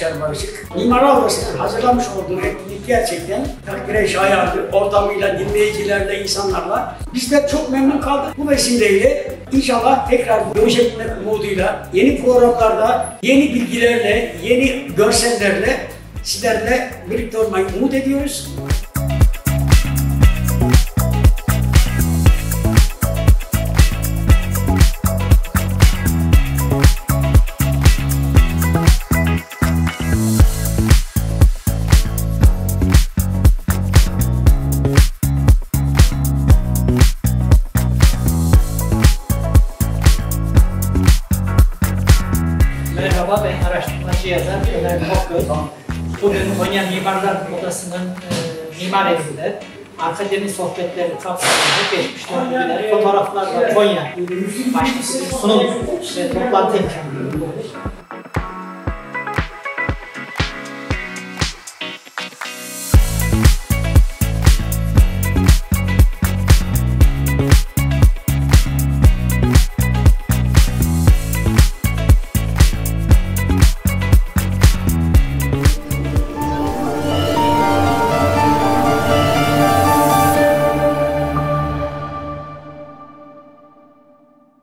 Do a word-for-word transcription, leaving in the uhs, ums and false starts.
Yaşar Barışık. Mimarlar Odası'nın hazırlamış olduğu etkinlik gerçekten takdire şayandı. Ortamıyla, dinleyicilerle, insanlarla. Biz de çok memnun kaldık. Bu vesileyle inşallah tekrar görüşebilmek umuduyla yeni programlarda, yeni bilgilerle, yeni görsellerle sizlerle birlikte olmayı umut ediyoruz. Merhaba, ben araştırmacı yazar Ömer Tokgöz. Bugün Konya Mimarlar Odası'nın e, Mimar Evi'nde Arkademi Sohbetleri kapsamında geçmişten bugüne fotoğraflarla Konya başlıklı sunum ve toplantı imkanı